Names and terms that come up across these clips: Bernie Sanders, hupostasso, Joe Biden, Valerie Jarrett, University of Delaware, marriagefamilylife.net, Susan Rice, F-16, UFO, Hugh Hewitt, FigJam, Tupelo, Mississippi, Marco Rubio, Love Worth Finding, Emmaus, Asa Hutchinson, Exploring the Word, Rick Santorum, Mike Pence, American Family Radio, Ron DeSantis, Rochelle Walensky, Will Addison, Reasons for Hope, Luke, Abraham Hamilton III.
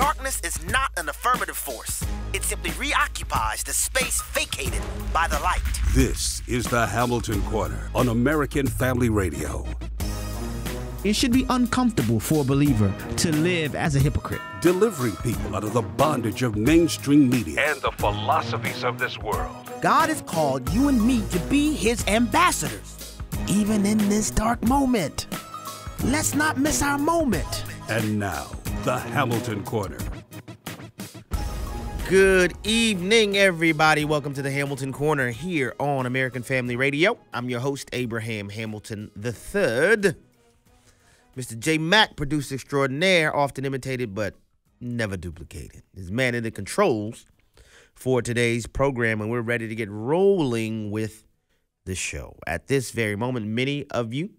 Darkness is not an affirmative force. It simply reoccupies the space vacated by the light. This is The Hamilton Corner on American Family Radio. It should be uncomfortable for a believer to live as a hypocrite. Delivering people out of the bondage of mainstream media and the philosophies of this world. God has called you and me to be his ambassadors, even in this dark moment. Let's not miss our moment. And now, The Hamilton Corner. Good evening, everybody. Welcome to The Hamilton Corner here on American Family Radio. I'm your host, Abraham Hamilton III. Mr. J. Mack, producer extraordinaire, often imitated but never duplicated. He's man in the controls for today's program, and we're ready to get rolling with the show. At this very moment, many of you,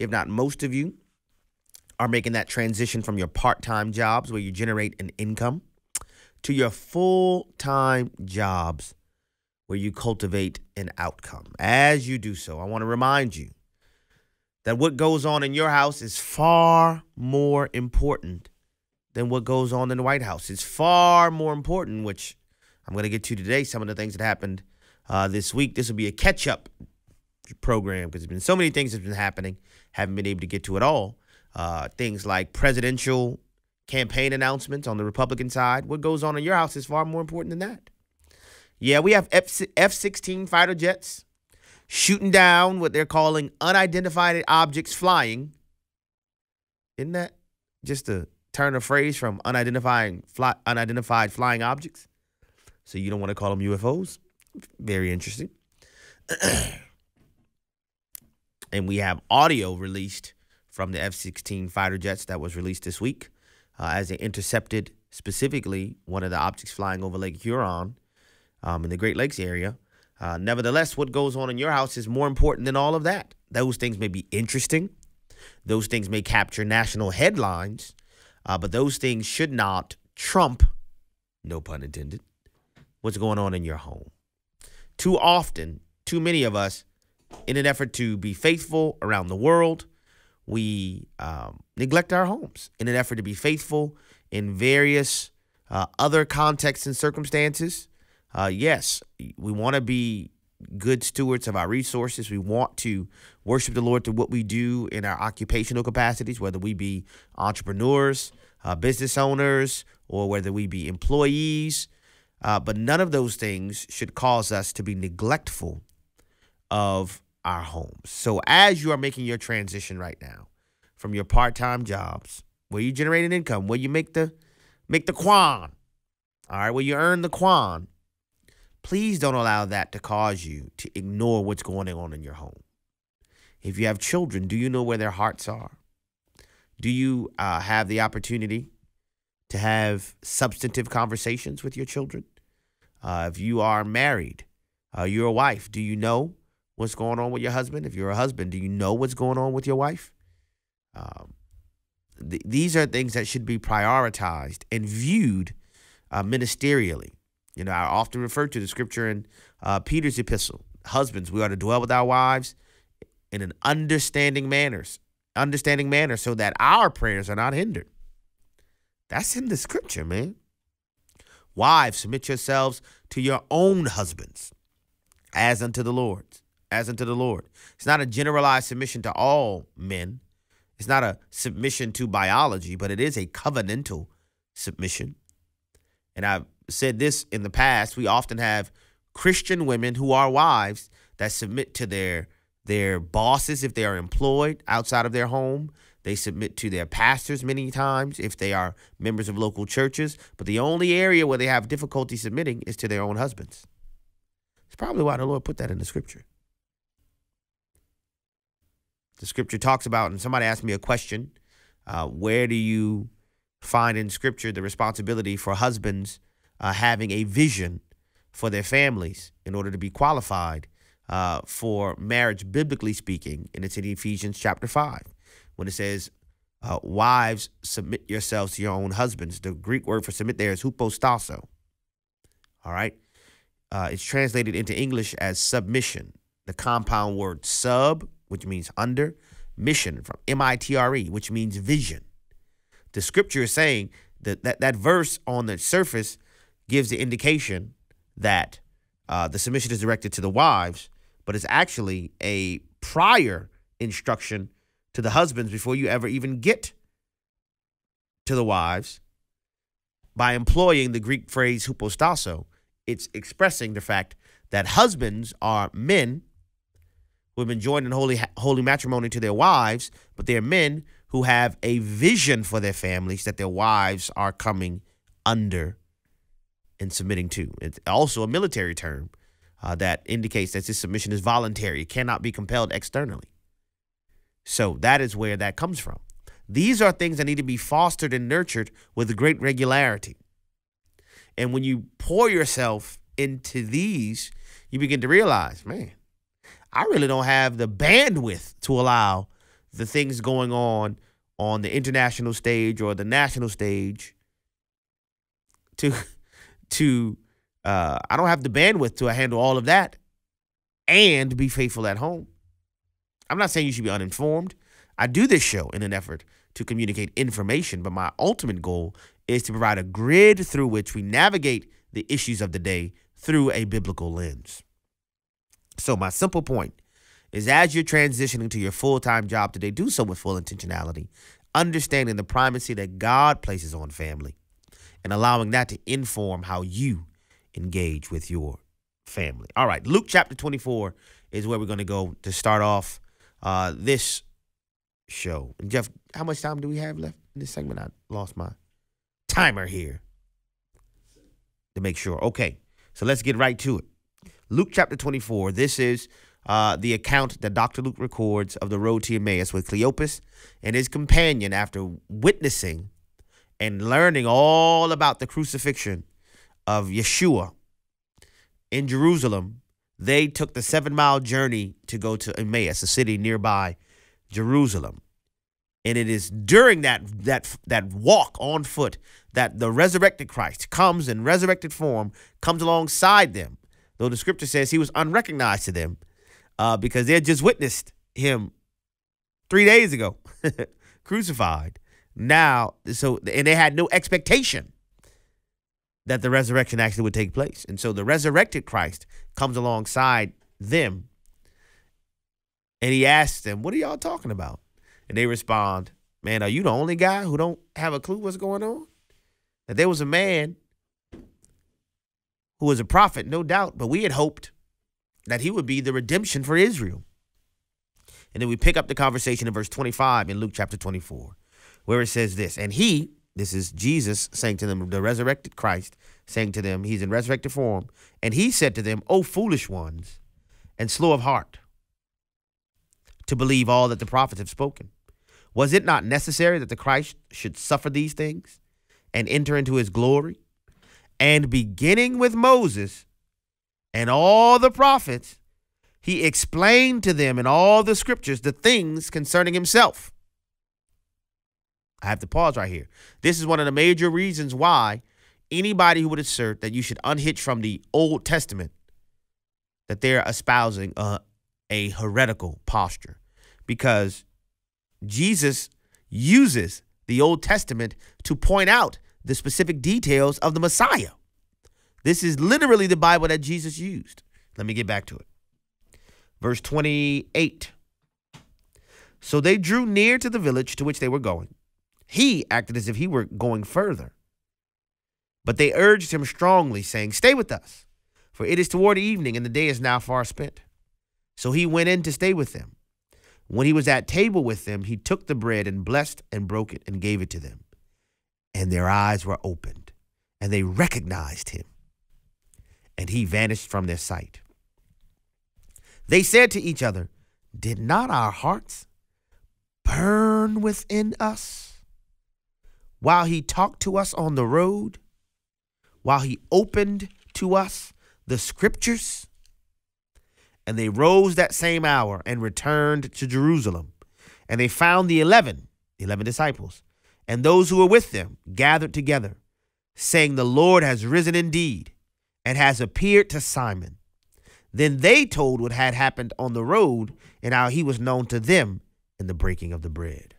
if not most of you, are making that transition from your part-time jobs where you generate an income to your full-time jobs where you cultivate an outcome. As you do so, I want to remind you that what goes on in your house is far more important than what goes on in the White House. It's far more important, which I'm going to get to today, some of the things that happened this week. This will be a catch-up program because there's been so many things that have been happening. Haven't been able to get to it all. Things like presidential campaign announcements on the Republican side. What goes on in your house is far more important than that. Yeah, we have F-16 fighter jets shooting down what they're calling unidentified objects flying. Isn't that just a turn of phrase from unidentified flying objects? So you don't want to call them UFOs? Very interesting. And we have audio released from the F-16 fighter jets that was released this week as they intercepted specifically one of the objects flying over Lake Huron in the Great Lakes area. Nevertheless, what goes on in your house is more important than all of that. Those things may be interesting. Those things may capture national headlines, but those things should not trump, no pun intended, what's going on in your home. Too often, too many of us, in an effort to be faithful around the world, we neglect our homes. In an effort to be faithful in various other contexts and circumstances, yes, we want to be good stewards of our resources. We want to worship the Lord through what we do in our occupational capacities, whether we be entrepreneurs, business owners, or whether we be employees. But none of those things should cause us to be neglectful of our homes. So as you are making your transition right now from your part-time jobs, where you generate an income, where you make the kwan, all right, where you earn the kwan, please don't allow that to cause you to ignore what's going on in your home. If you have children, do you know where their hearts are? Do you have the opportunity to have substantive conversations with your children? If you are married, you're a wife, do you know what's going on with your husband? If you're a husband, do you know what's going on with your wife? These are things that should be prioritized and viewed ministerially. You know, I often refer to the scripture in Peter's epistle. Husbands, we are to dwell with our wives in an understanding manner so that our prayers are not hindered. That's in the scripture, man. Wives, submit yourselves to your own husbands as unto the Lord, as unto the Lord. It's not a generalized submission to all men. It's not a submission to biology, but it is a covenantal submission. And I've said this in the past, we often have Christian women who are wives that submit to their bosses if they are employed outside of their home. They submit to their pastors many times if they are members of local churches. But the only area where they have difficulty submitting is to their own husbands. It's probably why the Lord put that in the scripture. The scripture talks about, and somebody asked me a question, where do you find in scripture the responsibility for husbands having a vision for their families in order to be qualified for marriage, biblically speaking? And it's in Ephesians chapter 5. When it says, wives, submit yourselves to your own husbands. The Greek word for submit there is hupostasso. All right. It's translated into English as submission. The compound word sub, which means under, mission, from M-I-T-R-E, which means vision. The scripture is saying that verse on the surface gives the indication that the submission is directed to the wives, but it's actually a prior instruction to the husbands before you ever even get to the wives by employing the Greek phrase hupostasso. It's expressing the fact that husbands are men who have been joined in holy matrimony to their wives, but they're men who have a vision for their families that their wives are coming under and submitting to. It's also a military term that indicates that this submission is voluntary. It cannot be compelled externally. So that is where that comes from. These are things that need to be fostered and nurtured with great regularity. And when you pour yourself into these, you begin to realize, man, I really don't have the bandwidth to allow the things going on the international stage or the national stage to I don't have the bandwidth to handle all of that and be faithful at home. I'm not saying you should be uninformed. I do this show in an effort to communicate information, but my ultimate goal is to provide a grid through which we navigate the issues of the day through a biblical lens. So my simple point is, as you're transitioning to your full-time job today, do so with full intentionality, understanding the primacy that God places on family and allowing that to inform how you engage with your family. All right, Luke chapter 24 is where we're going to go to start off this show. And Jeff, how much time do we have left in this segment? I lost my timer here to make sure. Okay, so let's get right to it. Luke chapter 24, this is the account that Dr. Luke records of the road to Emmaus with Cleopas and his companion after witnessing and learning all about the crucifixion of Yeshua in Jerusalem. They took the 7-mile journey to go to Emmaus, a city nearby Jerusalem. And it is during that walk on foot that the resurrected Christ comes in resurrected form, comes alongside them, though the scripture says he was unrecognized to them because they had just witnessed him 3 days ago, crucified. Now, and they had no expectation that the resurrection actually would take place. And so the resurrected Christ comes alongside them, and he asks them, what are y'all talking about? And they respond, man, are you the only guy who don't have a clue what's going on? That there was a man who was a prophet, no doubt, but we had hoped that he would be the redemption for Israel. And then we pick up the conversation in verse 25 in Luke chapter 24, where it says this, and he, this is Jesus saying to them, the resurrected Christ, saying to them, he's in resurrected form. And he said to them, O foolish ones, and slow of heart to believe all that the prophets have spoken. Was it not necessary that the Christ should suffer these things and enter into his glory? And beginning with Moses and all the prophets, he explained to them in all the scriptures the things concerning himself. I have to pause right here. This is one of the major reasons why anybody who would assert that you should unhitch from the Old Testament, that they're espousing a heretical posture, because Jesus uses the Old Testament to point out the specific details of the Messiah. This is literally the Bible that Jesus used. Let me get back to it. Verse 28. So they drew near to the village to which they were going. He acted as if he were going further, but they urged him strongly, saying, stay with us, for it is toward evening, and the day is now far spent. So he went in to stay with them. When he was at table with them, he took the bread and blessed and broke it and gave it to them. And their eyes were opened, and they recognized him, and he vanished from their sight. They said to each other, did not our hearts burn within us while he talked to us on the road, while he opened to us the scriptures? And they rose that same hour and returned to Jerusalem, and they found the 11 disciples, and those who were with them gathered together, saying, the Lord has risen indeed and has appeared to Simon. Then they told what had happened on the road and how he was known to them in the breaking of the bread.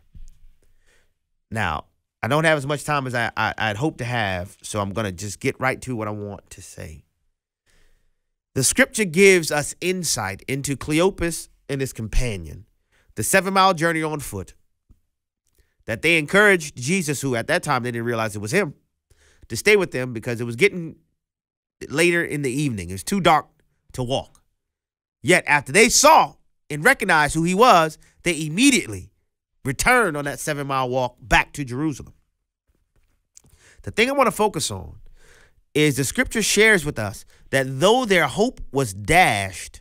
Now, I don't have as much time as I'd hoped to have, so I'm going to just get right to what I want to say. The scripture gives us insight into Cleopas and his companion, the 7-mile journey on foot, that they encouraged Jesus, who at that time they didn't realize it was him, to stay with them because it was getting later in the evening. It was too dark to walk. Yet after they saw and recognized who he was, they immediately returned on that 7-mile walk back to Jerusalem. The thing I want to focus on is the scripture shares with us that though their hope was dashed,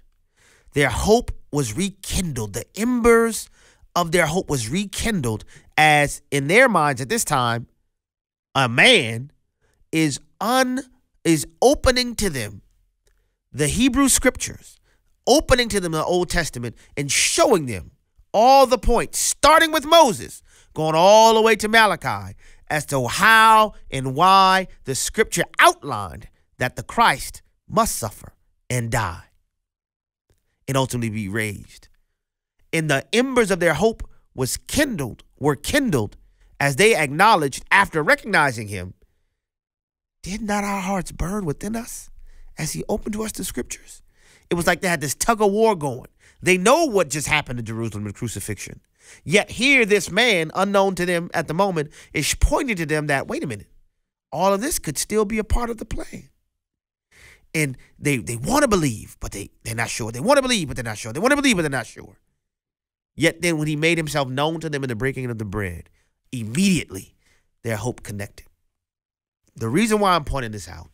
their hope was rekindled. The embers of their hope was rekindled as in their minds at this time, a man is opening to them the Hebrew scriptures, opening to them the Old Testament and showing them all the points, starting with Moses, going all the way to Malachi, as to how and why the scripture outlined that the Christ must suffer and die and ultimately be raised. And the embers of their hope were kindled as they acknowledged after recognizing him, did not our hearts burn within us as he opened to us the scriptures? It was like they had this tug of war going. They know what just happened in Jerusalem in crucifixion. Yet here this man, unknown to them at the moment, is pointing to them that, wait a minute, all of this could still be a part of the plan. And they want to believe, but they're not sure. They want to believe, but they're not sure. They want to believe, but they're not sure. Yet then when he made himself known to them in the breaking of the bread, immediately their hope connected. The reason why I'm pointing this out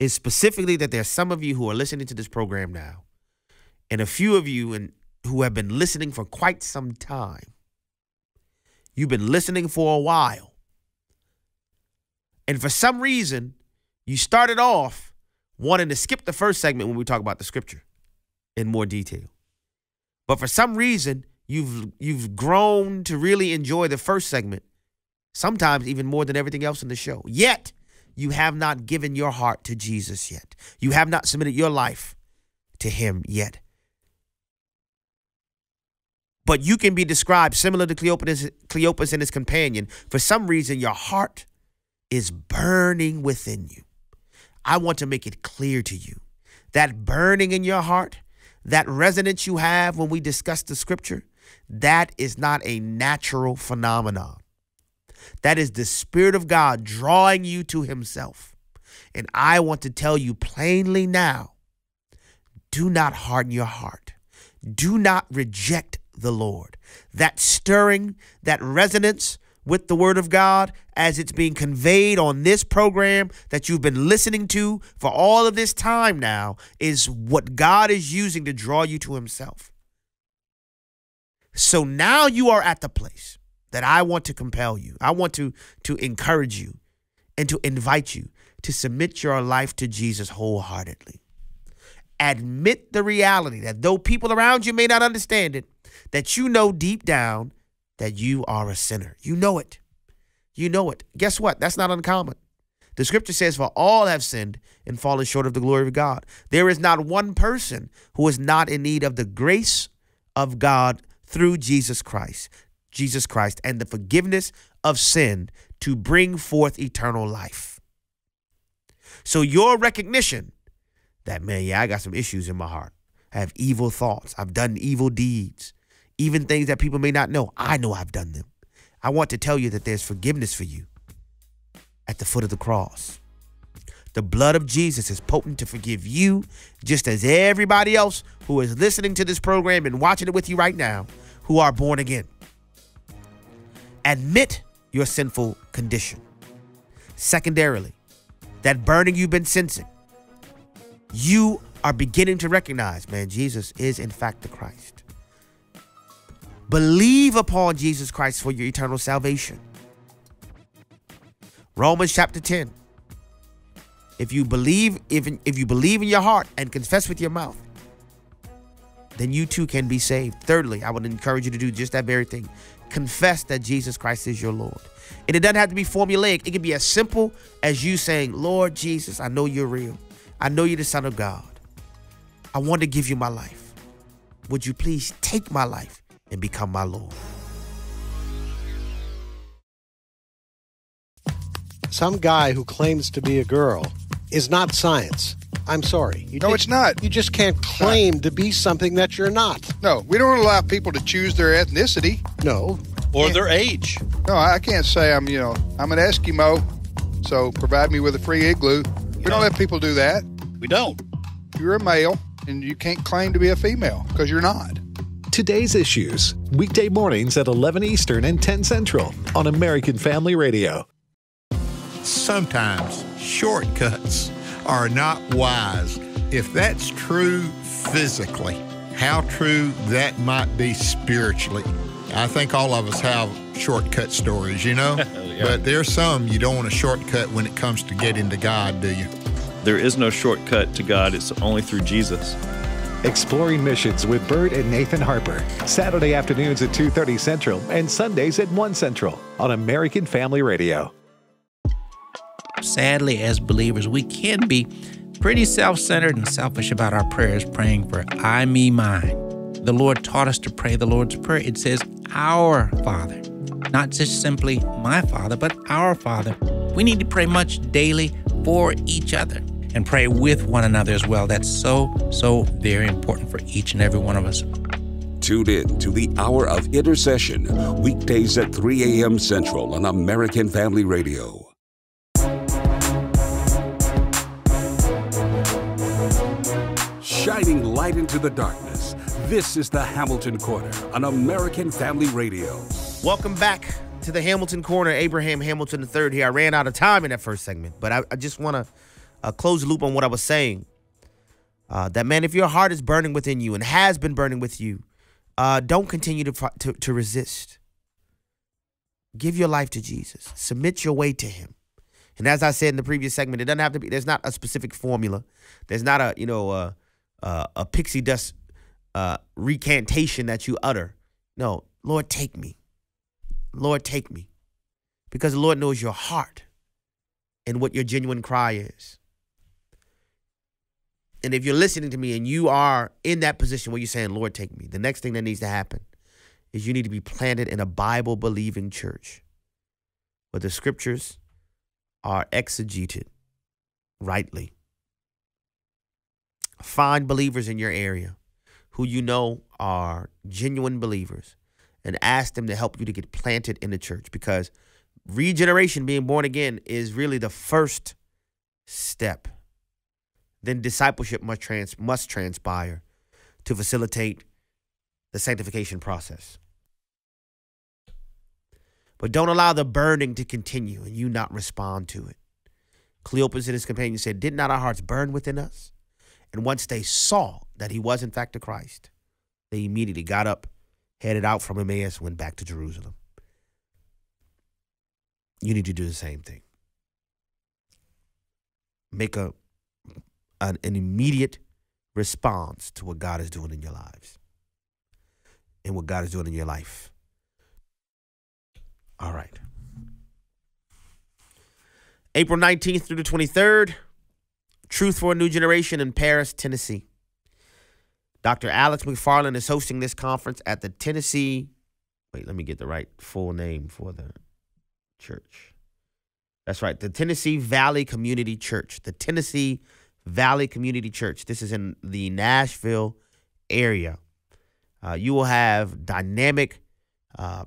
is specifically that there's some of you who are listening to this program now, and a few of you who have been listening for quite some time. You've been listening for a while. And for some reason, you started off wanting to skip the first segment when we talk about the scripture in more detail. But for some reason, you've grown to really enjoy the first segment, sometimes even more than everything else in the show. Yet, you have not given your heart to Jesus yet. You have not submitted your life to him yet. But you can be described similar to Cleopas and his companion. For some reason, your heart is burning within you. I want to make it clear to you that burning in your heart, that resonance you have when we discuss the scripture, that is not a natural phenomenon. That is the Spirit of God drawing you to himself. And I want to tell you plainly now, do not harden your heart. Do not reject the Lord. That stirring, that resonance with the word of God as it's being conveyed on this program that you've been listening to for all of this time now is what God is using to draw you to himself. So now you are at the place that I want to compel you. I want to encourage you and to invite you to submit your life to Jesus wholeheartedly. Admit the reality that though people around you may not understand it, that you know deep down that you are a sinner. You know it. You know it. Guess what? That's not uncommon. The scripture says, for all have sinned and fallen short of the glory of God. There is not one person who is not in need of the grace of God through Jesus Christ and the forgiveness of sin to bring forth eternal life. So your recognition that, man, yeah, I got some issues in my heart. I have evil thoughts. I've done evil deeds, even things that people may not know. I know I've done them. I want to tell you that there's forgiveness for you at the foot of the cross. The blood of Jesus is potent to forgive you, just as everybody else who is listening to this program and watching it with you right now, who are born again. Admit your sinful condition. Secondarily, that burning you've been sensing, you are beginning to recognize, man, Jesus is in fact the Christ. Believe upon Jesus Christ for your eternal salvation. Romans chapter 10. If you believe in your heart and confess with your mouth, then you too can be saved. Thirdly, I would encourage you to do just that very thing. Confess that Jesus Christ is your Lord. And it doesn't have to be formulaic. It can be as simple as you saying, Lord Jesus, I know you're real. I know you're the Son of God. I want to give you my life. Would you please take my life and become my Lord? some guy who claims to be a girl is not science. I'm sorry. It's not. You just can't claim to be something that you're not. No, we don't allow people to choose their ethnicity. No. Or their age. No, I can't say I'm an Eskimo, so provide me with a free igloo. We don't let people do that. We don't. You're a male, and you can't claim to be a female, because you're not. Today's Issues, weekday mornings at 11 Eastern and 10 Central on American Family Radio. Sometimes shortcuts are not wise. If that's true physically, how true that might be spiritually. I think all of us have shortcut stories, yeah. But there's some you don't want to shortcut when it comes to getting to God, do you? There is no shortcut to God. It's only through Jesus. Exploring Missions with Bert and Nathan Harper, Saturday afternoons at 2:30 Central and Sundays at 1 Central on American Family Radio. Sadly, as believers, we can be pretty self-centered and selfish about our prayers, praying for I, me, mine. The Lord taught us to pray the Lord's Prayer. It says, Our Father, not just simply my Father, but Our Father. We need to pray much daily for each other and pray with one another as well. That's so, so very important for each and every one of us. Tune in to the Hour of Intercession, weekdays at 3 a.m. Central on American Family Radio. Shining light into the darkness, this is the Hamilton Corner on American Family Radio. Welcome back to the Hamilton Corner. Abraham Hamilton III here. I ran out of time in that first segment, but I just want to close the loop on what I was saying. That, man, if your heart is burning within you and has been burning with you, don't continue to resist. Give your life to Jesus. Submit your way to him. And as I said in the previous segment, it doesn't have to be, there's not a specific formula. There's not a, a pixie dust recantation that you utter. No, Lord, take me. Lord, take me. Because the Lord knows your heart and what your genuine cry is. And if you're listening to me and you are in that position where you're saying, Lord, take me, the next thing that needs to happen is you need to be planted in a Bible-believing church where the scriptures are exegeted rightly. Find believers in your area who you know are genuine believers and ask them to help you to get planted in the church, because regeneration, being born again, is really the first step. Then discipleship must transpire to facilitate the sanctification process. But don't allow the burning to continue and you not respond to it. Cleopas and his companions said, did not our hearts burn within us? And once they saw that he was, in fact, the Christ, they immediately got up, headed out from Emmaus, went back to Jerusalem. You need to do the same thing. Make an immediate response to what God is doing in your lives and what God is doing in your life. All right. April 19th through the 23rd. Truth for a New Generation in Paris, Tennessee. Dr. Alex McFarland is hosting this conference at the Tennessee. Wait, let me get the right full name for the church. That's right, the Tennessee Valley Community Church. The Tennessee Valley Community Church. This is in the Nashville area. You will have dynamic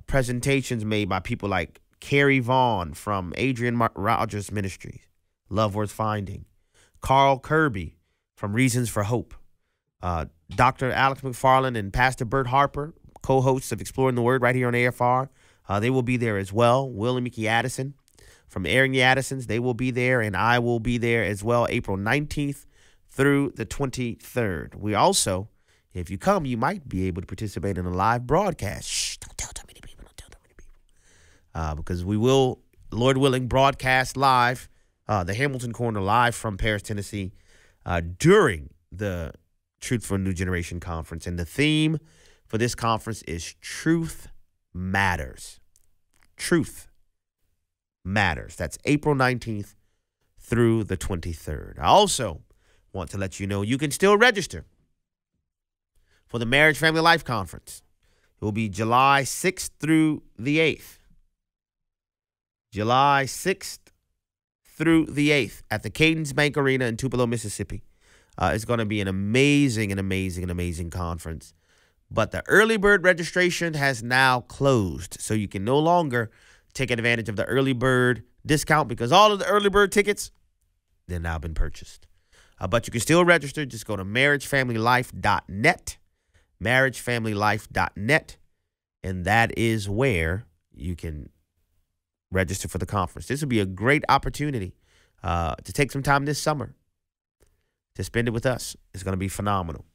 presentations made by people like Carrie Vaughn from Adrian Rogers Ministries, Love Worth Finding. Carl Kirby from Reasons for Hope. Dr. Alex McFarland and Pastor Bert Harper, co-hosts of Exploring the Word right here on AFR. They will be there as well. Will and Mickey Addison from Erin Addison's. They will be there, and I will be there as well, April 19th through the 23rd. We also, if you come, you might be able to participate in a live broadcast. Shh, don't tell too many people. Don't tell too many people. Because we will, Lord willing, broadcast live the Hamilton Corner live from Paris, Tennessee, during the Truth for a New Generation conference. And the theme for this conference is Truth Matters. Truth Matters. That's April 19th through the 23rd. I also want to let you know you can still register for the Marriage Family Life Conference. It will be July 6th through the 8th. July 6th through the 8th at the Cadence Bank Arena in Tupelo, Mississippi. It's going to be an amazing conference. But the early bird registration has now closed, so you can no longer take advantage of the early bird discount because all of the early bird tickets, they've now been purchased. But you can still register. Just go to marriagefamilylife.net, marriagefamilylife.net, and that is where you can register for the conference. This will be a great opportunity to take some time this summer to spend it with us. It's going to be phenomenal.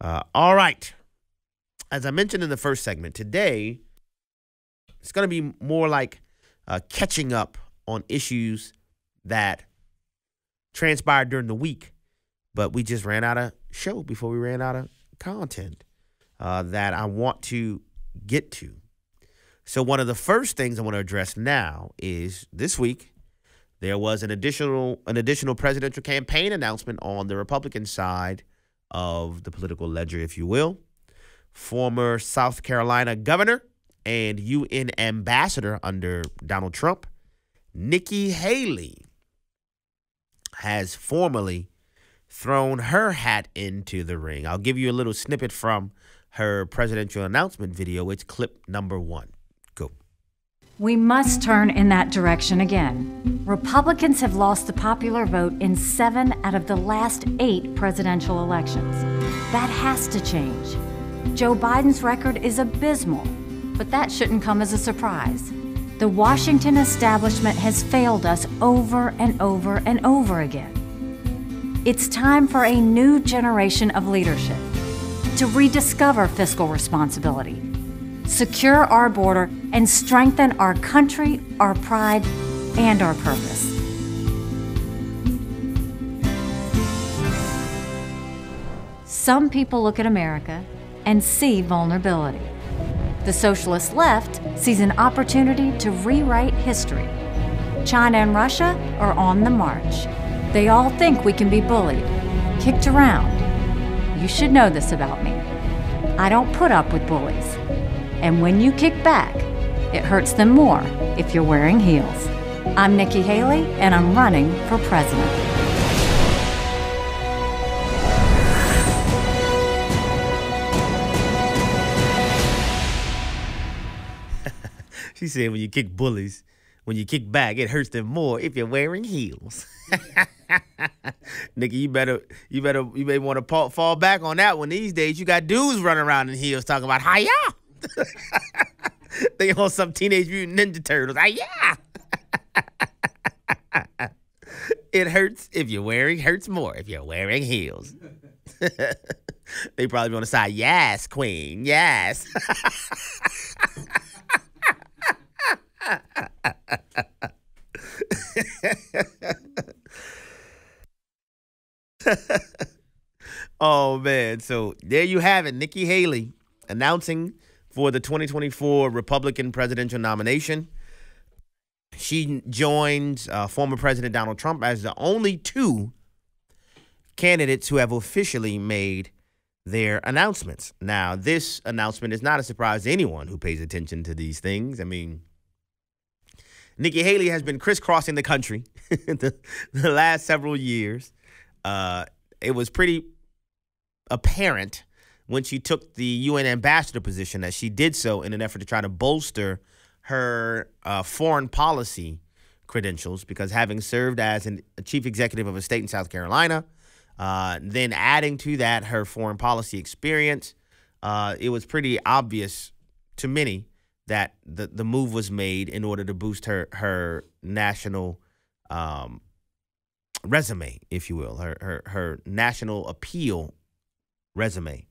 All right. As I mentioned in the first segment, today it's going to be more like catching up on issues that transpired during the week, but we just ran out of show before we ran out of content that I want to get to. So one of the first things I want to address now is this week there was an additional presidential campaign announcement on the Republican side of the political ledger, if you will. Former South Carolina governor and UN ambassador under Donald Trump, Nikki Haley, has formally thrown her hat into the ring. I'll give you a little snippet from her presidential announcement video. It's clip number 1. Go. We must turn in that direction again. Republicans have lost the popular vote in 7 out of the last 8 presidential elections. That has to change. Joe Biden's record is abysmal, but that shouldn't come as a surprise. The Washington establishment has failed us over and over and over again. It's time for a new generation of leadership to rediscover fiscal responsibility, secure our border, and strengthen our country, our pride, and our purpose. Some people look at America and see vulnerability. The socialist left sees an opportunity to rewrite history. China and Russia are on the march. They all think we can be bullied, kicked around. You should know this about me. I don't put up with bullies. And when you kick back, it hurts them more if you're wearing heels. I'm Nikki Haley, and I'm running for president. She said when you kick bullies, when you kick back, it hurts them more if you're wearing heels. Nikki, you may want to fall back on that one. These days, you got dudes running around in heels talking about, hi-ya. They on some Teenage Mutant Ninja Turtles. Hi-ya. It hurts if you're wearing, hurts more if you're wearing heels. They probably be on the side, yes, queen, yes. Oh, man. So there you have it. Nikki Haley announcing for the 2024 Republican presidential nomination. She joins former President Donald Trump as the only 2 candidates who have officially made their announcements. Now, this announcement is not a surprise to anyone who pays attention to these things. I mean, Nikki Haley has been crisscrossing the country the last several years. It was pretty apparent when she took the UN ambassador position that she did so in an effort to try to bolster her foreign policy credentials, because having served as a chief executive of a state in South Carolina, then adding to that her foreign policy experience, it was pretty obvious to many that the move was made in order to boost her national resume, if you will, her national appeal resume.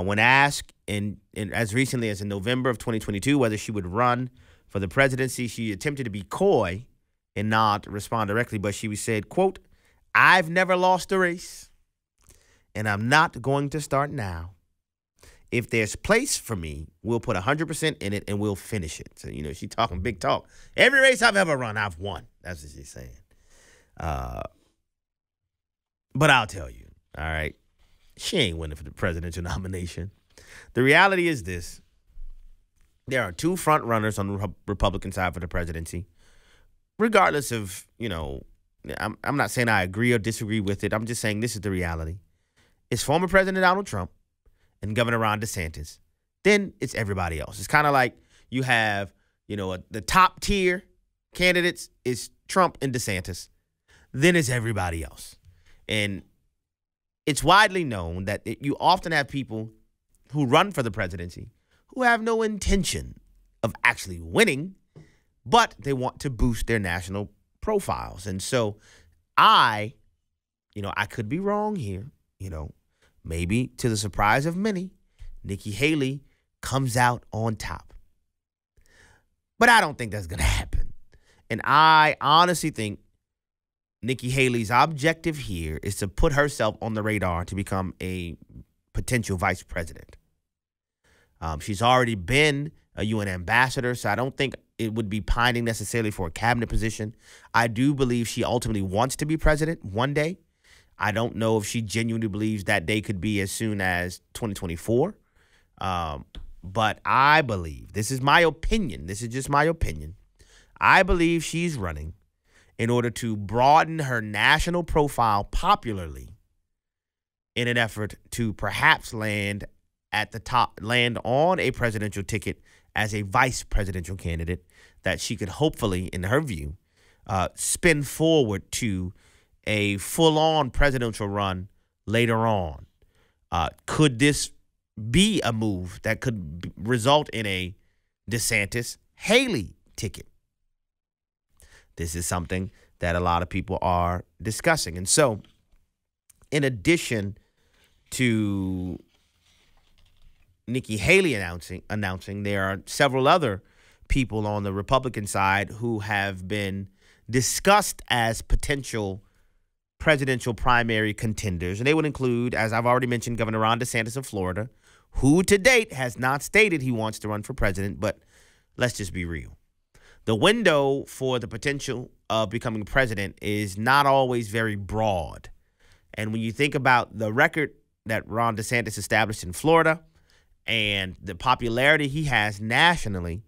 When asked in as recently as in November of 2022 whether she would run for the presidency, she attempted to be coy and not respond directly, but she said, quote, "I've never lost a race, and I'm not going to start now. If there's place for me, we'll put 100% in it and we'll finish it." So, you know, she's talking big talk. Every race I've ever run, I've won. That's what she's saying. But I'll tell you, all right, she ain't winning for the presidential nomination. The reality is this. There are 2 front runners on the Republican side for the presidency regardless of, you know, I'm not saying I agree or disagree with it. I'm just saying this is the reality. It's former President Donald Trump and Governor Ron DeSantis. Then it's everybody else. It's kind of like you have, you know, the top tier candidates is Trump and DeSantis. Then it's everybody else. And it's widely known that you often have people who run for the presidency who have no intention of actually winning, but they want to boost their national profiles. And so I could be wrong here, maybe to the surprise of many, Nikki Haley comes out on top. But I don't think that's going to happen. And I honestly think Nikki Haley's objective here is to put herself on the radar to become a potential vice president. She's already been a UN ambassador, so I don't think it would be pining necessarily for a cabinet position. I do believe she ultimately wants to be president one day. I don't know if she genuinely believes that day could be as soon as 2024. But I believe, this is my opinion, this is just my opinion, I believe she's running in order to broaden her national profile popularly in an effort to perhaps land at the top, land on a presidential ticket as a vice presidential candidate that she could hopefully, in her view, spin forward to a full-on presidential run later on. Could this be a move that could result in a DeSantis-Haley ticket? This is something that a lot of people are discussing. And so, in addition to Nikki Haley announcing, there are several other people on the Republican side who have been discussed as potential presidential primary contenders. And they would include, as I've already mentioned, Governor Ron DeSantis of Florida, who to date has not stated he wants to run for president. But let's just be real. The window for the potential of becoming president is not always very broad. And when you think about the record that Ron DeSantis established in Florida and the popularity he has nationally,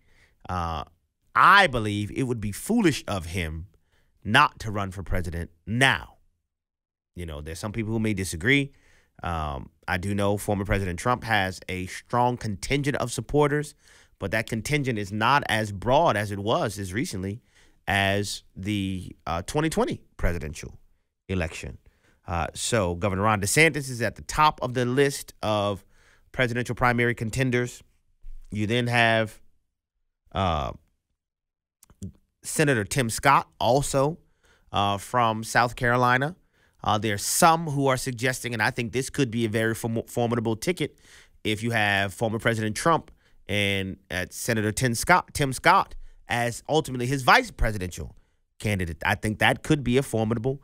I believe it would be foolish of him not to run for president now. You know, there's some people who may disagree. I do know former President Trump has a strong contingent of supporters, but that contingent is not as broad as it was as recently as the 2020 presidential election. So Governor Ron DeSantis is at the top of the list of presidential primary contenders. You then have Senator Tim Scott, also from South Carolina. There are some who are suggesting, and I think this could be a very formidable ticket if you have former President Trump and Senator Tim Scott as ultimately his vice presidential candidate. I think that could be a formidable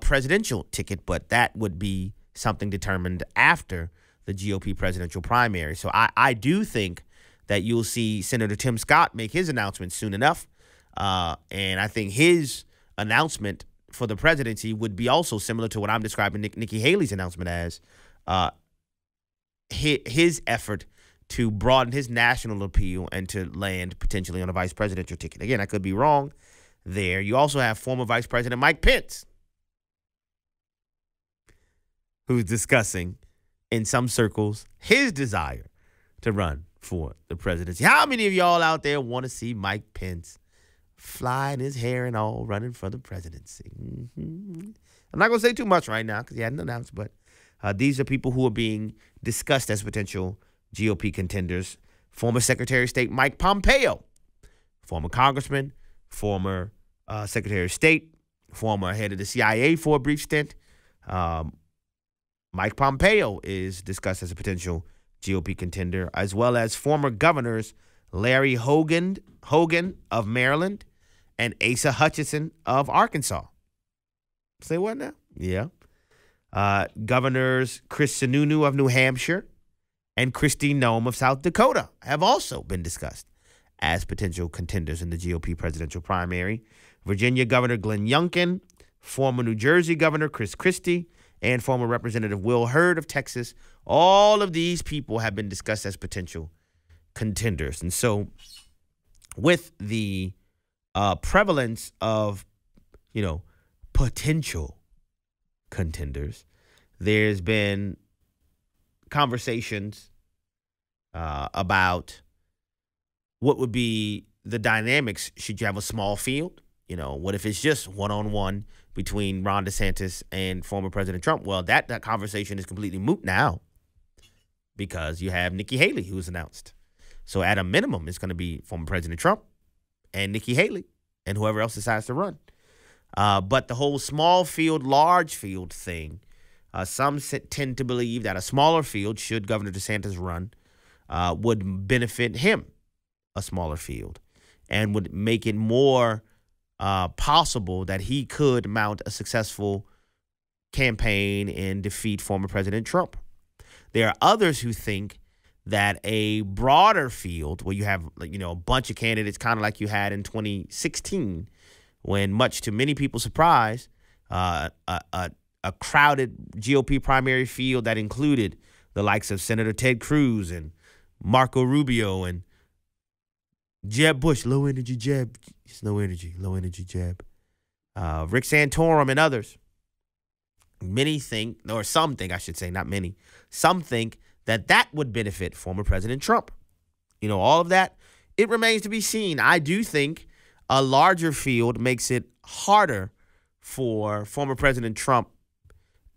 presidential ticket, but that would be something determined after the GOP presidential primary. So I do think that you'll see Senator Tim Scott make his announcement soon enough. And I think his announcement for the presidency would be also similar to what I'm describing Nikki Haley's announcement as, his effort to broaden his national appeal and to land potentially on a vice presidential ticket. Again, I could be wrong there. You also have former Vice President Mike Pence, who's discussing in some circles his desire to run for the presidency. How many of y'all out there want to see Mike Pence flying his hair and all running for the presidency? I'm not going to say too much right now because he hadn't announced, but these are people who are being discussed as potential GOP contenders. Former Secretary of State Mike Pompeo, former congressman, former Secretary of State, former head of the CIA for a brief stint. Mike Pompeo is discussed as a potential GOP contender, as well as former governors Larry Hogan of Maryland and Asa Hutchinson of Arkansas. Say what now? Yeah. Governors Chris Sununu of New Hampshire and Kristi Noem of South Dakota have also been discussed as potential contenders in the GOP presidential primary. Virginia Governor Glenn Youngkin, former New Jersey Governor Chris Christie, and former Representative Will Hurd of Texas, all of these people have been discussed as potential contenders. And so with the prevalence of, you know, potential contenders, there's been conversations about what would be the dynamics. Should you have a small field? You know, what if it's just one-on-one between Ron DeSantis and former President Trump? Well, that conversation is completely moot now because you have Nikki Haley, who's announced. So at a minimum, it's going to be former President Trump and Nikki Haley and whoever else decides to run. But the whole small field, large field thing, some tend to believe that a smaller field, should Governor DeSantis run, would benefit him, a smaller field, and would make it more possible that he could mount a successful campaign and defeat former President Trump. There are others who think that a broader field where you have, you know, a bunch of candidates, kind of like you had in 2016, when much to many people's surprise, a crowded GOP primary field that included the likes of Senator Ted Cruz and Marco Rubio and Jeb Bush, low energy Jeb, it's low energy Jeb, Rick Santorum and others. Many think, or some think, I should say, not many, some think that would benefit former President Trump. You know, all of that, it remains to be seen. I do think a larger field makes it harder for former President Trump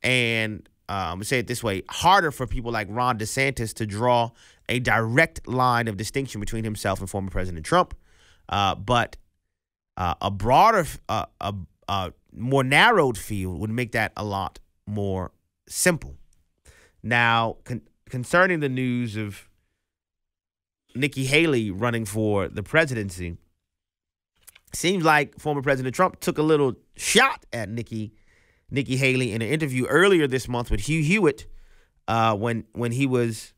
and, I'm going to say it this way, harder for people like Ron DeSantis to draw a direct line of distinction between himself and former President Trump. But a broader, more narrowed field would make that a lot more simple. Now, concerning the news of Nikki Haley running for the presidency, seems like former President Trump took a little shot at Nikki Haley in an interview earlier this month with Hugh Hewitt when he was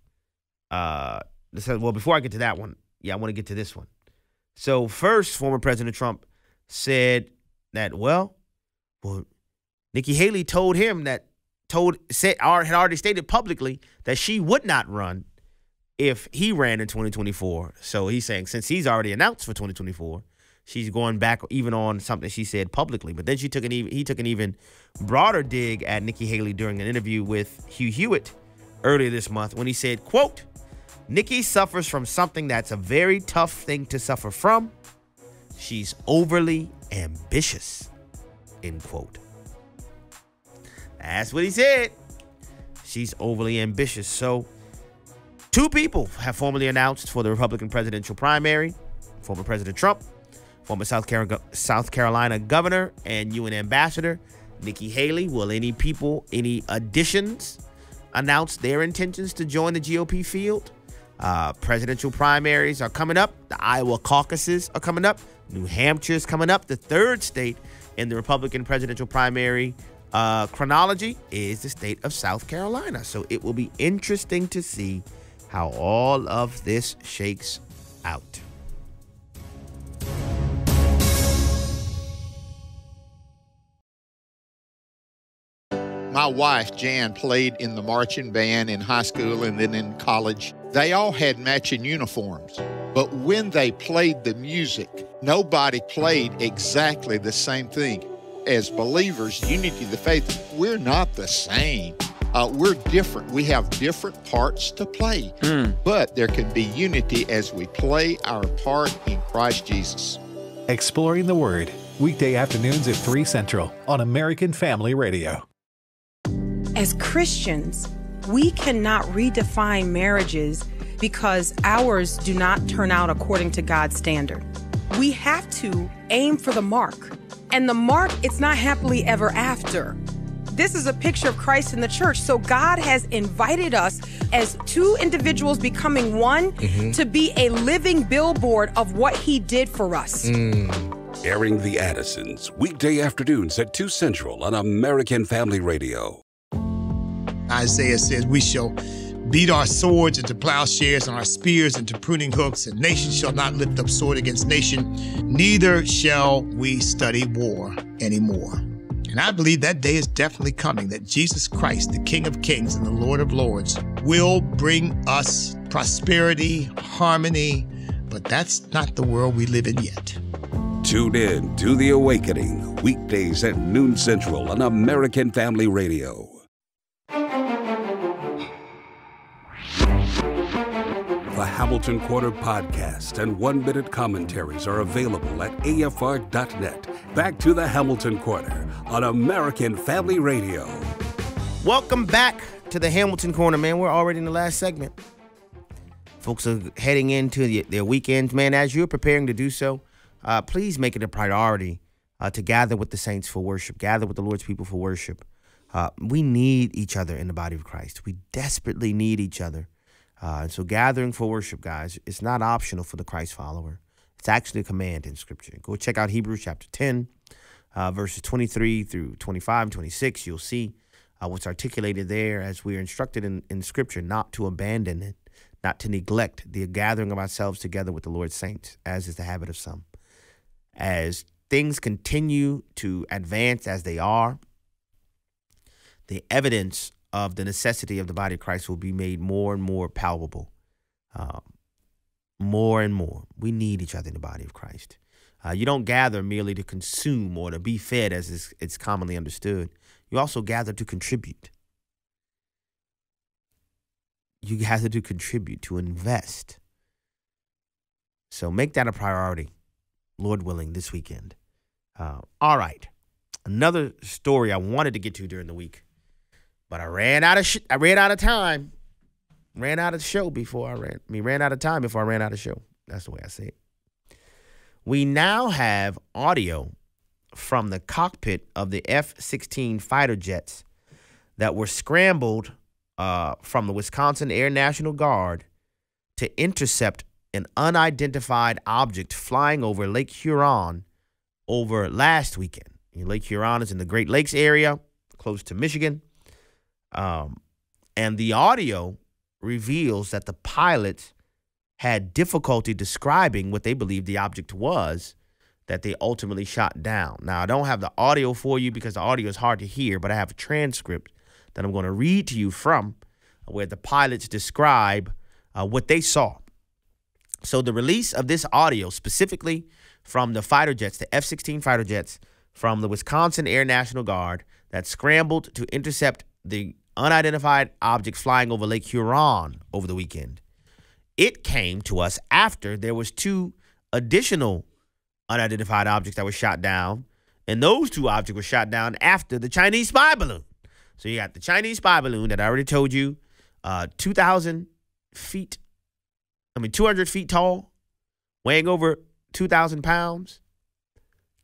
well, before I get to that one, yeah, I want to get to this one. So first, former President Trump said that, well, Nikki Haley told him that, had already stated publicly that she would not run if he ran in 2024. So he's saying since he's already announced for 2024, she's going back even on something she said publicly. But then he took an even broader dig at Nikki Haley during an interview with Hugh Hewitt earlier this month when he said, quote, "Nikki suffers from something that's a very tough thing to suffer from. She's overly ambitious," end quote. That's what he said. She's overly ambitious. So two people have formally announced for the Republican presidential primary, former President Trump, former South Carolina governor and UN ambassador Nikki Haley. Will any people, any additions, announce their intentions to join the GOP field? Presidential primaries are coming up. The Iowa caucuses are coming up. New Hampshire's coming up. The third state in the Republican presidential primary chronology is the state of South Carolina. So it will be interesting to see how all of this shakes out. My wife, Jan, played in the marching band in high school and then in college. They all had matching uniforms, but when they played the music, nobody played exactly the same thing. As believers, unity of the faith, we're not the same. We're different. We have different parts to play, but there can be unity as we play our part in Christ Jesus. Exploring the Word, weekday afternoons at 3 Central on American Family Radio. As Christians, we cannot redefine marriages because ours do not turn out according to God's standard. We have to aim for the mark. And the mark, it's not happily ever after. This is a picture of Christ in the church. So God has invited us as two individuals becoming one to be a living billboard of what he did for us. Airing the Addisons, weekday afternoons at 2 Central on American Family Radio. Isaiah says, "We shall beat our swords into plowshares and our spears into pruning hooks, and nation shall not lift up sword against nation, neither shall we study war anymore." And I believe that day is definitely coming, that Jesus Christ, the King of Kings and the Lord of Lords, will bring us prosperity, harmony, but that's not the world we live in yet. Tune in to The Awakening, weekdays at noon Central on American Family Radio. The Hamilton Corner podcast and one-minute commentaries are available at AFR.net. Back to The Hamilton Corner on American Family Radio. Welcome back to The Hamilton Corner, man. We're already in the last segment. Folks are heading into their weekends, man. As you're preparing to do so, please make it a priority to gather with the saints for worship, gather with the Lord's people for worship. We need each other in the body of Christ. We desperately need each other. So gathering for worship, guys, it's not optional for the Christ follower. It's actually a command in Scripture. Go check out Hebrews chapter 10, verses 23 through 25 and 26. You'll see what's articulated there as we are instructed in Scripture not to abandon it, not to neglect the gathering of ourselves together with the Lord's saints, as is the habit of some. As things continue to advance as they are, the evidence of the necessity of the body of Christ will be made more and more palpable. More and more. We need each other in the body of Christ. You don't gather merely to consume or to be fed, as it's commonly understood. You also gather to contribute. You gather to contribute, to invest. So make that a priority, Lord willing, this weekend. All right. Another story I wanted to get to during the week, but I ran out of time. Ran out of time before I ran out of show. That's the way I say it. We now have audio from the cockpit of the F-16 fighter jets that were scrambled from the Wisconsin Air National Guard to intercept an unidentified object flying over Lake Huron over last weekend. And Lake Huron is in the Great Lakes area, close to Michigan. And the audio reveals that the pilots had difficulty describing what they believed the object was that they ultimately shot down. Now, I don't have the audio for you because the audio is hard to hear, but I have a transcript that I'm going to read to you from where the pilots describe what they saw. So the release of this audio specifically from the fighter jets, the F-16 fighter jets from the Wisconsin Air National Guard that scrambled to intercept the unidentified object flying over Lake Huron over the weekend. It came to us after there was two additional unidentified objects that were shot down, and those two objects were shot down after the Chinese spy balloon. So you got the Chinese spy balloon that I already told you, 200 feet tall, weighing over 2,000 pounds,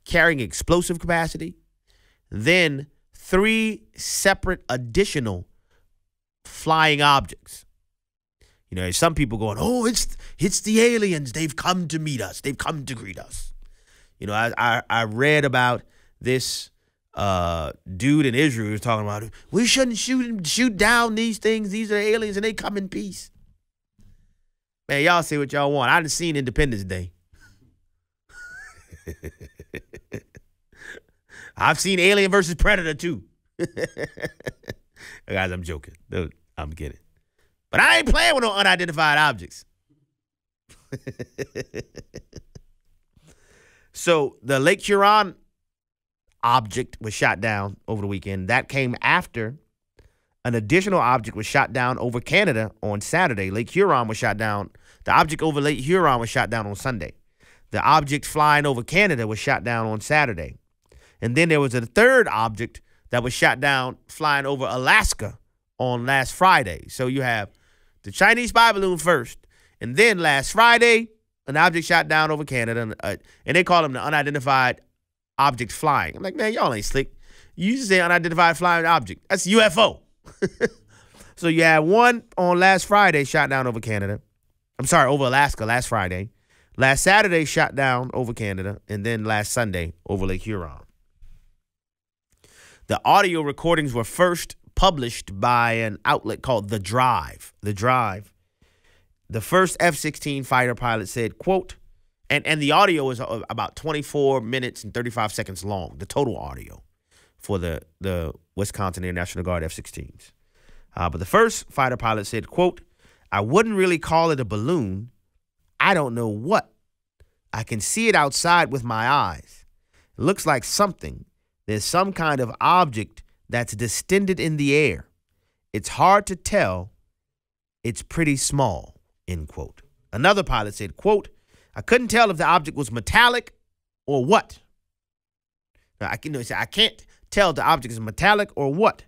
carrying explosive capacity, then three separate additional flying objects. You know, some people going, oh, it's the aliens. They've come to meet us. They've come to greet us. You know, I read about this dude in Israel who was talking about, we shouldn't shoot down these things. These are aliens and they come in peace. Man, y'all say what y'all want. I done seen Independence Day. I've seen Alien versus Predator too. Guys, I'm joking. I'm kidding. But I ain't playing with no unidentified objects. So the Lake Huron object was shot down over the weekend. That came after an additional object was shot down over Canada on Saturday. Lake Huron was shot down. The object over Lake Huron was shot down on Sunday. The object flying over Canada was shot down on Saturday. And then there was a third object that was shot down flying over Alaska on last Friday. So you have the Chinese spy balloon first, and then last Friday, an object shot down over Canada, and they call them the unidentified object flying. I'm like, man, y'all ain't slick. You used to say unidentified flying object. That's UFO. So you had one on last Friday shot down over Canada. I'm sorry, over Alaska last Friday. Last Saturday shot down over Canada, and then last Sunday over Lake Huron. The audio recordings were first published by an outlet called The Drive. The Drive. The first F-16 fighter pilot said, quote, and the audio is about 24 minutes and 35 seconds long, the total audio for the Wisconsin Air National Guard F-16s. But the first fighter pilot said, quote, I wouldn't really call it a balloon. I don't know what I can see it outside with my eyes. It looks like something. There's some kind of object that's distended in the air. It's hard to tell. It's pretty small, end quote. Another pilot said, quote, I couldn't tell if the object was metallic or what. Now, I can't tell if the object is metallic or what.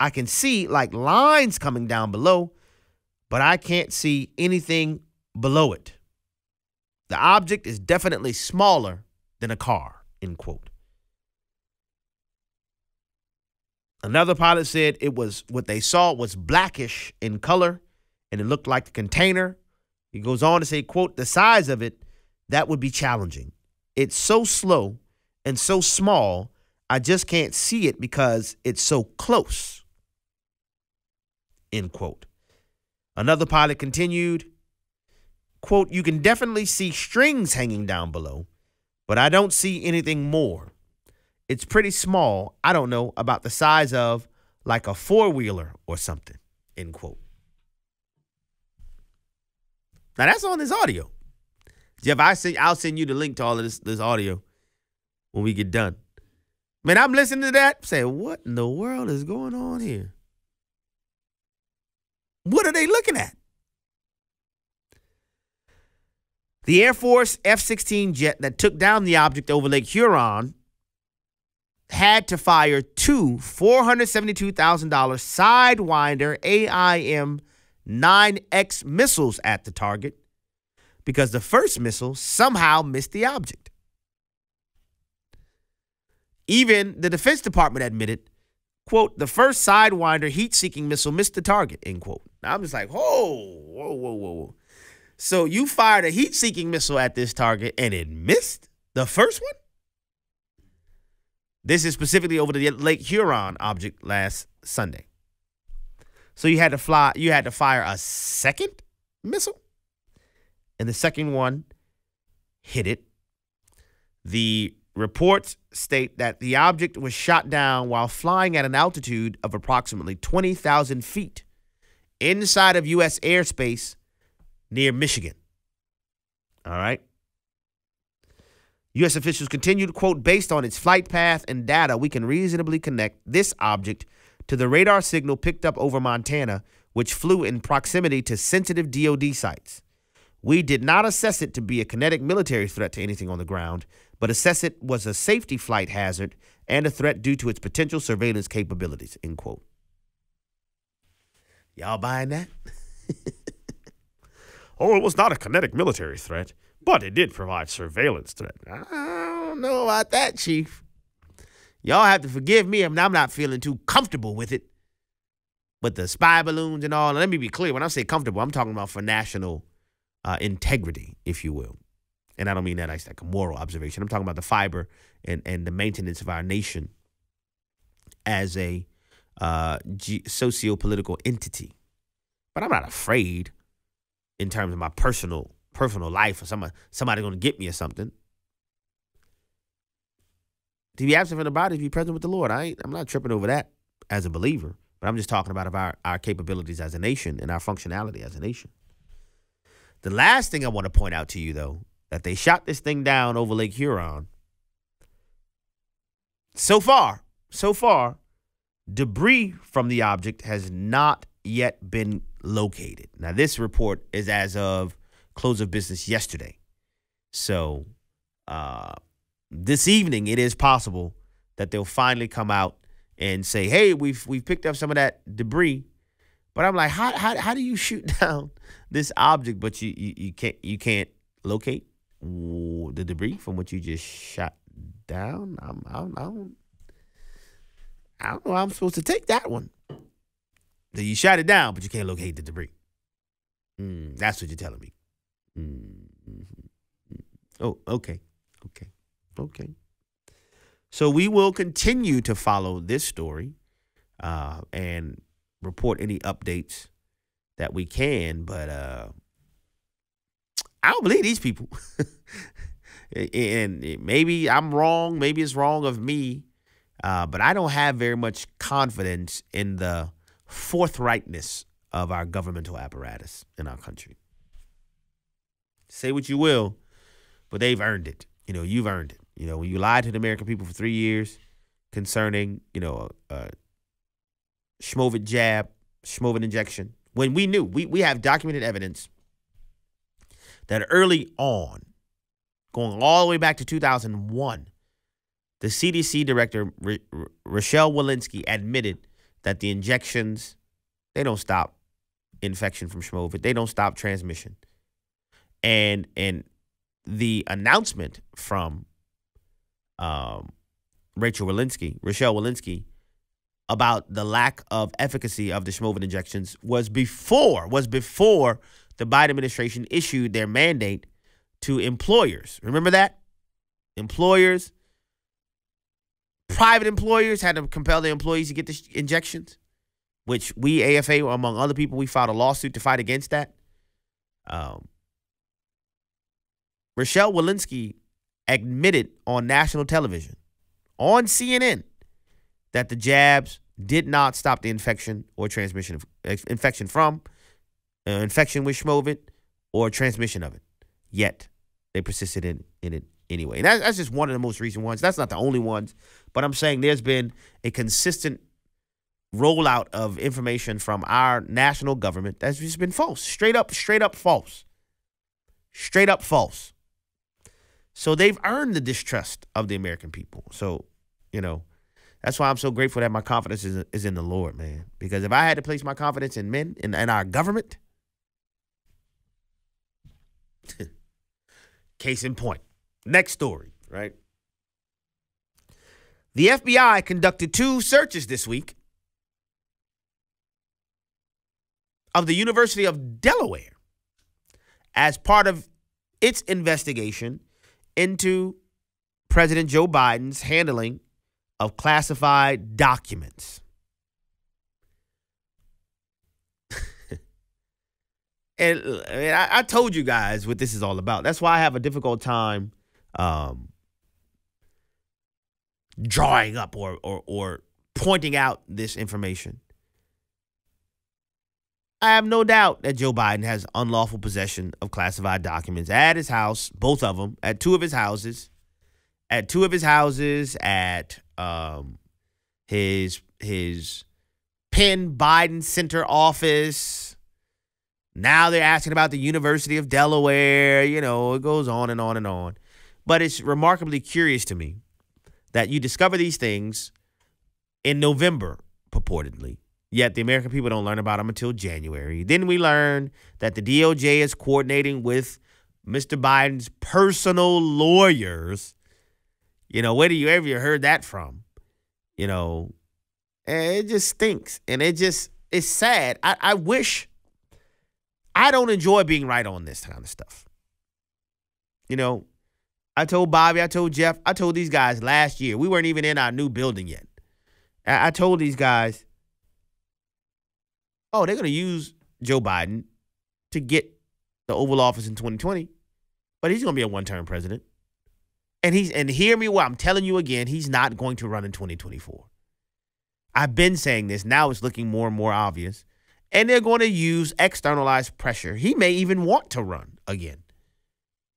I can see like lines coming down below, but I can't see anything below it. The object is definitely smaller than a car, end quote. Another pilot said it was what they saw was blackish in color, and it looked like a container. He goes on to say, quote, the size of it, that would be challenging. It's so slow and so small, I just can't see it because it's so close, end quote. Another pilot continued, quote, you can definitely see strings hanging down below, but I don't see anything more. It's pretty small. I don't know, about the size of like a four-wheeler or something, end quote. Now, that's on this audio. Jeff, I'll send you the link to all of this audio when we get done. Man, I'm listening to that, saying, what in the world is going on here? What are they looking at? The Air Force F-16 jet that took down the object over Lake Huron had to fire two $472,000 Sidewinder AIM-9X missiles at the target because the first missile somehow missed the object. Even the Defense Department admitted, quote, the first Sidewinder heat-seeking missile missed the target, end quote. Now, I'm just like, whoa. So you fired a heat-seeking missile at this target and it missed the first one? This is specifically over the Lake Huron object last Sunday. So you had to fire a second missile, and the second one hit it. The reports state that the object was shot down while flying at an altitude of approximately 20,000 feet inside of U.S. airspace near Michigan. All right. U.S. officials continued, quote, based on its flight path and data, we can reasonably connect this object to the radar signal picked up over Montana, which flew in proximity to sensitive DOD sites. We did not assess it to be a kinetic military threat to anything on the ground, but assess it was a safety flight hazard and a threat due to its potential surveillance capabilities, end quote. Y'all buying that? Oh, it was not a kinetic military threat, but it did provide surveillance threat. I don't know about that, Chief. Y'all have to forgive me. I mean, I'm not feeling too comfortable with it. But the spy balloons and all, let me be clear. When I say comfortable, I'm talking about for national integrity, if you will. And I don't mean that as like a moral observation. I'm talking about the fiber and the maintenance of our nation as a socio-political entity. But I'm not afraid in terms of my personal life, or somebody going to get me or something. To be absent from the body, to be present with the Lord. I'm not tripping over that as a believer, but I'm just talking about our capabilities as a nation and our functionality as a nation. The last thing I want to point out to you, though, that they shot this thing down over Lake Huron. So far, debris from the object has not yet been located. Now, this report is as of close of business yesterday. So this evening, it is possible that they'll finally come out and say, hey, we've picked up some of that debris. But I'm like, how do you shoot down this object, but you can't locate the debris from what you just shot down? I don't know how I'm supposed to take that one. So you shot it down, but you can't locate the debris. That's what you're telling me. Oh, okay. So we will continue to follow this story and report any updates that we can. But I don't believe these people. And maybe I'm wrong. Maybe it's wrong of me. But I don't have very much confidence in the forthrightness of our governmental apparatus in our country. Say what you will, but they've earned it. You know, you've earned it. You know, when you lied to the American people for 3 years concerning, you know, Schmovit jab, Schmovit injection, when we knew, we have documented evidence that early on, going all the way back to 2001, the CDC director, Rochelle Walensky, admitted that the injections, they don't stop infection from Schmovit. They don't stop transmission. And the announcement from Rochelle Walensky, about the lack of efficacy of the Schmovit injections was before the Biden administration issued their mandate to employers. Remember that? Employers, private employers had to compel their employees to get the injections, which we, AFA, among other people, we filed a lawsuit to fight against that. Rochelle Walensky admitted on national television, on CNN, that the jabs did not stop the infection or transmission of infection with Schmovit or transmission of it. Yet they persisted in it anyway. And that's just one of the most recent ones. That's not the only ones. But I'm saying there's been a consistent rollout of information from our national government that's just been false. Straight up false. Straight up false. So they've earned the distrust of the American people. So, you know, that's why I'm so grateful that my confidence is in the Lord, man. Because if I had to place my confidence in men, in our government, case in point. Next story, right? The FBI conducted 2 searches this week of the University of Delaware as part of its investigation into President Joe Biden's handling of classified documents. And I told you guys what this is all about. That's why I have a difficult time drawing up or pointing out this information. I have no doubt that Joe Biden has unlawful possession of classified documents at his house, both of them, at two of his houses, at his Penn Biden Center office. Now they're asking about the University of Delaware. You know, it goes on and on and on. But it's remarkably curious to me that you discover these things in November, purportedly, yet the American people don't learn about them until January. Then we learn that the DOJ is coordinating with Mr. Biden's personal lawyers. You know, where do you ever heard that from? You know, and it just stinks. And it's sad. I wish, I don't enjoy being right on this kind of stuff. You know, I told Bobby, I told Jeff, I told these guys last year, we weren't even in our new building yet. I told these guys, oh, they're going to use Joe Biden to get the Oval Office in 2020, but he's going to be a one-term president. And hear me well, I'm telling you again, he's not going to run in 2024. I've been saying this. Now it's looking more and more obvious. And they're going to use externalized pressure. He may even want to run again.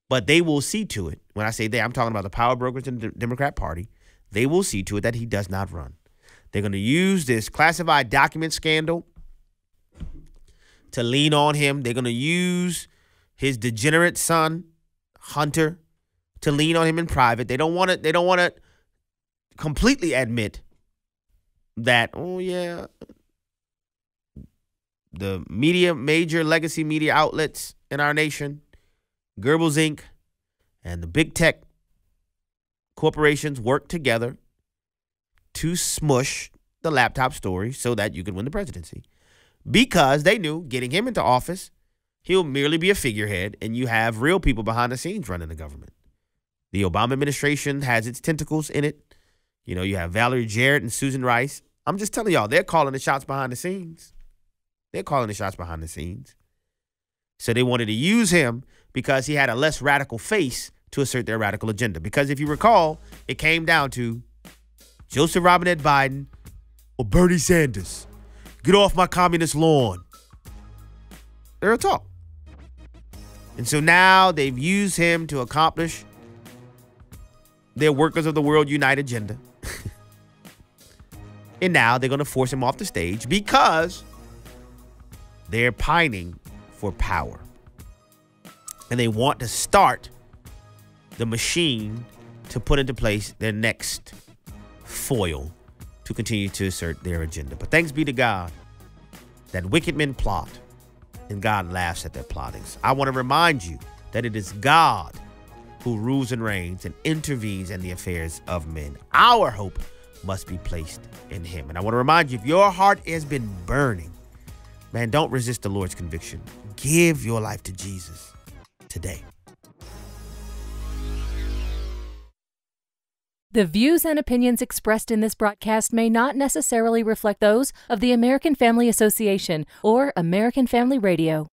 But they will see to it. When I say they, I'm talking about the power brokers in the Democrat Party. They will see to it that he does not run. They're going to use this classified document scandal to lean on him. They're going to use his degenerate son, Hunter, to lean on him in private. They don't want to completely admit that, oh, yeah, the media, major legacy media outlets in our nation, Goebbels Inc. and the big tech corporations work together to smush the laptop story so that you can win the presidency. Because they knew getting him into office, he'll merely be a figurehead and you have real people behind the scenes running the government. The Obama administration has its tentacles in it. You know, you have Valerie Jarrett and Susan Rice. I'm just telling y'all, they're calling the shots behind the scenes. They're calling the shots behind the scenes. So they wanted to use him because he had a less radical face to assert their radical agenda. Because if you recall, it came down to Joseph Robinette Biden or Bernie Sanders. Get off my communist lawn. Real talk. And so now they've used him to accomplish their Workers of the World Unite agenda. And now they're going to force him off the stage because they're pining for power. And they want to start the machine to put into place their next foil to continue to assert their agenda. But thanks be to God that wicked men plot and God laughs at their plottings. I want to remind you that it is God who rules and reigns and intervenes in the affairs of men. Our hope must be placed in him. And I want to remind you, if your heart has been burning, man, don't resist the Lord's conviction. Give your life to Jesus today. The views and opinions expressed in this broadcast may not necessarily reflect those of the American Family Association or American Family Radio.